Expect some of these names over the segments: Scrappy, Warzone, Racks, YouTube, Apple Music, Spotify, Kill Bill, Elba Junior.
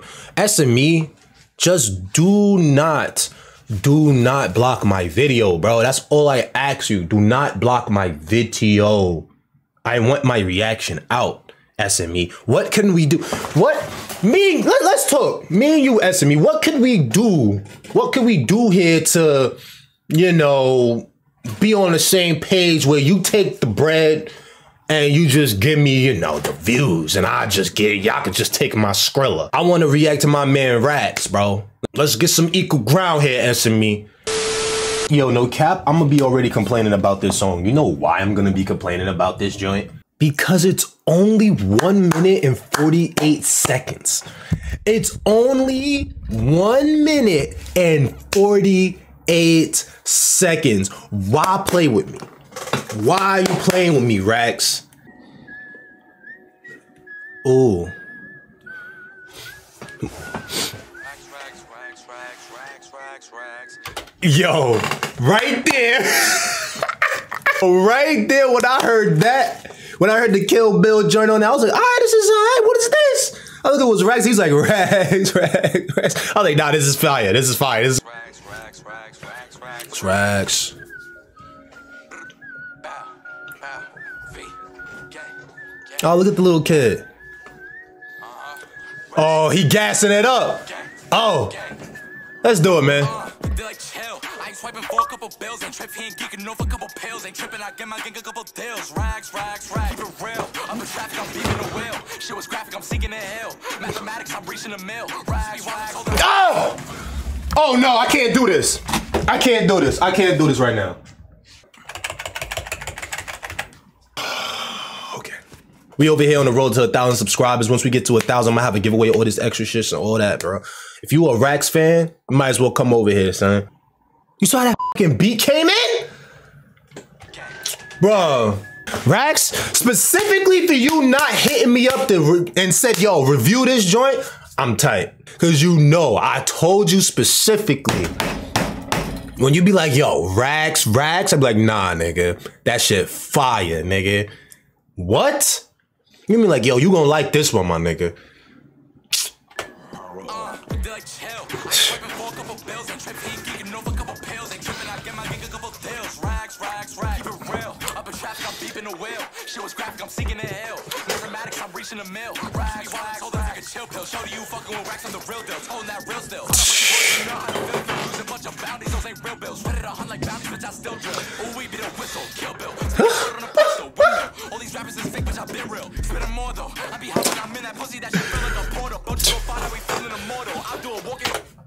SME, just do not block my video, bro. That's all I ask you. Do not block my video. I want my reaction out, SME. What can we do? What? Me, let's talk. Me and you, SME. What can we do? What can we do here to, you know, be on the same page where you take the bread and you just give me, you know, the views and I just get, y'all can just take my Skrilla. I want to react to my man Racks, bro. Let's get some equal ground here, SME. Yo, no cap, I'm gonna be already complaining about this song. You know why I'm gonna be complaining about this joint? Because it's only 1 minute and 48 seconds. It's only 1 minute and 48 seconds. Why play with me? Why are you playing with me, Racks? Ooh. Yo, right there. Right there when I heard that, when I heard the Kill Bill joint on that, I was like, all right, this is all right, what is this? I looked at it was Racks, he's like, Racks. I was like, nah, this is fire, this is fire. This is Racks. Oh, look at the little kid. Oh, he gassing it up. Oh, let's do it, man. Swiping for a couple bills and trip here and geeking over a couple pills. Ain't tripping, I get my gang a couple deals. Rags, rags, rags, keep it real. I'm in traffic, I'm beating the wheel. Shit was graphic, I'm sinking the hill. Mathematics, I'm reaching the mill. Rags, rags, oh! Oh no, I can't do this. I can't do this. I can't do this right now. Okay. We over here on the road to 1,000 subscribers. Once we get to 1,000, I'm gonna have a giveaway, all this extra shit and all that, bro. If you a Racks fan, you might as well come over here, son. You saw that fucking beat came in? Bro, Racks, specifically for you not hitting me up and said, yo, review this joint, I'm tight. Cause you know, I told you specifically. When you be like, yo, Racks, Racks, I'm like, nah, nigga, that shit fire, nigga. What? You mean like, yo, you gonna like this one, my nigga.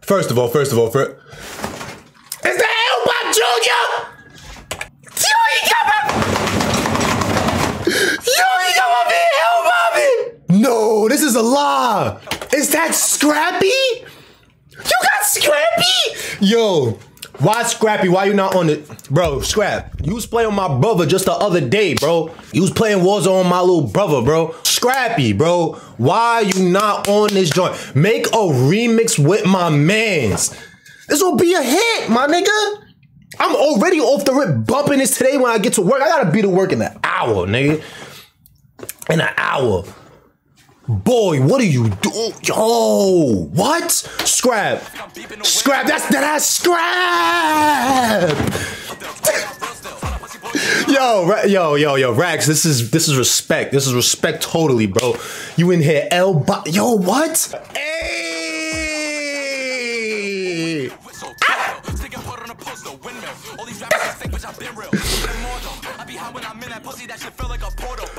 First of all, is that Elba Junior? No, this is a lie. Is that Scrappy? You got Scrappy? Yo, why Scrappy? Why you not on it? Bro, Scrap, you was playing with my brother just the other day, bro. You was playing Warzone on my little brother, bro. Scrappy, bro, why you not on this joint? Make a remix with my mans. This will be a hit, my nigga. I'm already off the rip bumping this today when I get to work. I gotta be to work in an hour, nigga. In an hour. Boy, what are you doing? Yo, what? Scrap. Scrap, that's Scrap! yo, Racks, this is respect. This is respect totally, bro. You in here, yo, what? Hey! Ah!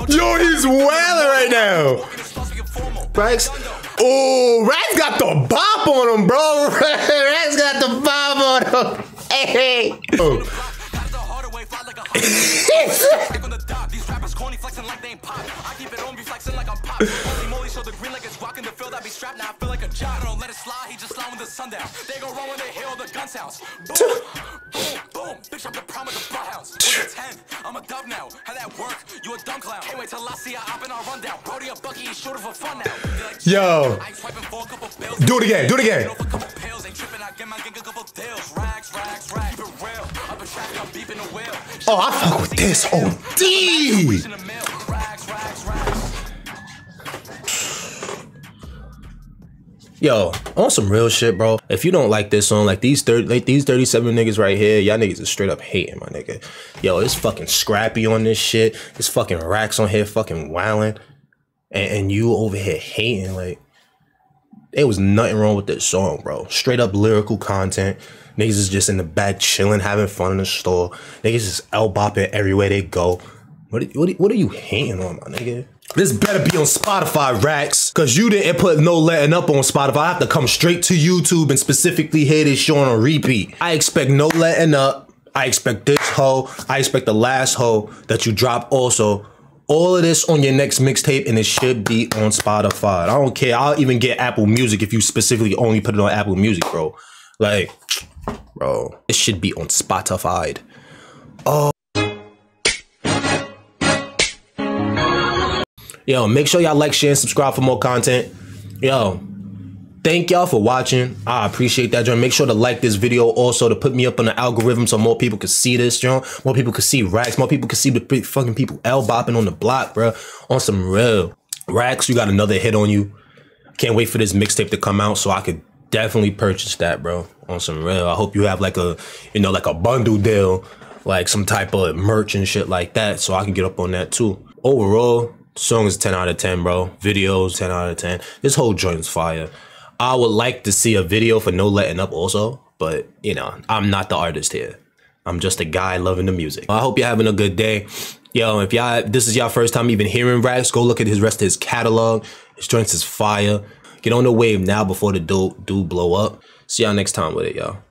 Yo, he's wailing right now! Racks. Oh, Racks got the bop on him, bro. Racks got the bop on him. Hey, hey. Oh. I'm a dub now. How that work? You a dumb clown. Can't wait till I see a hop and I'll run down. Brody a bucky is short for fun now. Yo. Do it again. Do it again. Oh, I fuck with this. Oh, D. Yo, on some real shit, bro. If you don't like this song, like these 37 niggas right here, y'all niggas is straight up hating, my nigga. Yo, it's fucking Scrappy on this shit. It's fucking Racks on here, fucking wildin', and you over here hating. Like, there was nothing wrong with this song, bro. Straight up lyrical content. Niggas is just in the back chilling, having fun in the store. Niggas is elbopping everywhere they go. What are you hating on, my nigga? This better be on Spotify, Racks, because you didn't put no letting up on Spotify. I have to come straight to YouTube and specifically hear this show on repeat. I expect no letting up. I expect this hoe. I expect the last hoe that you drop also. All of this on your next mixtape, and it should be on Spotify. I don't care. I'll even get Apple Music if you specifically only put it on Apple Music, bro. Like, bro, it should be on Spotify. Oh. Yo, make sure y'all like, share, and subscribe for more content. Yo, thank y'all for watching. I appreciate that, John. Make sure to like this video also to put me up on the algorithm so more people can see this, John. More people can see Racks. More people can see the fucking people L-bopping on the block, bro. On some real. Racks, you got another hit on you. Can't wait for this mixtape to come out so I could definitely purchase that, bro. On some real. I hope you have like a, you know, like a bundle deal, like some type of merch and shit like that so I can get up on that too. Overall, song is 10 out of 10, bro. Videos, 10 out of 10. This whole joint's fire. I would like to see a video for No Letting Up also, but, you know, I'm not the artist here. I'm just a guy loving the music. I hope you're having a good day. Yo, if y'all, this is y'all first time even hearing Racks, go look at his rest of his catalog. His joints is fire. Get on the wave now before the dude blow up. See y'all next time with it, y'all.